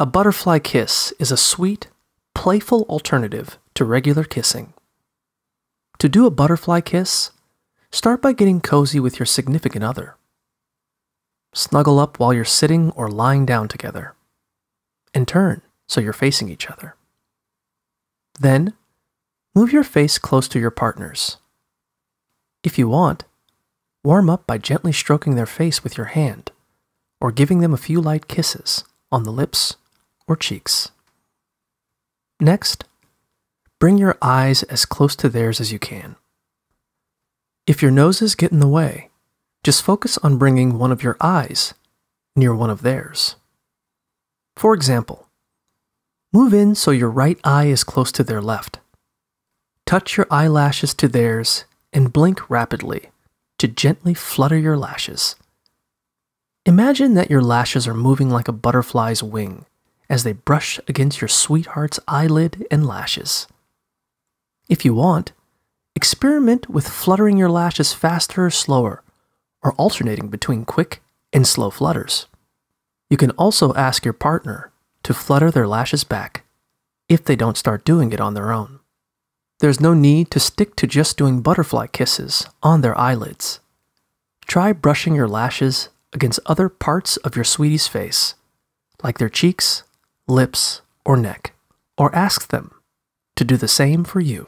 A butterfly kiss is a sweet, playful alternative to regular kissing. To do a butterfly kiss, start by getting cozy with your significant other. Snuggle up while you're sitting or lying down together, and turn so you're facing each other. Then, move your face close to your partner's. If you want, warm up by gently stroking their face with your hand, or giving them a few light kisses on the lips or cheeks. Next, bring your eyes as close to theirs as you can. If your noses get in the way, just focus on bringing one of your eyes near one of theirs. For example, move in so your right eye is close to their left. Touch your eyelashes to theirs and blink rapidly to gently flutter your lashes. Imagine that your lashes are moving like a butterfly's wing as they brush against your sweetheart's eyelid and lashes. If you want, experiment with fluttering your lashes faster or slower, or alternating between quick and slow flutters. You can also ask your partner to flutter their lashes back if they don't start doing it on their own. There's no need to stick to just doing butterfly kisses on their eyelids. Try brushing your lashes against other parts of your sweetie's face, like their cheeks, lips, or neck, or ask them to do the same for you.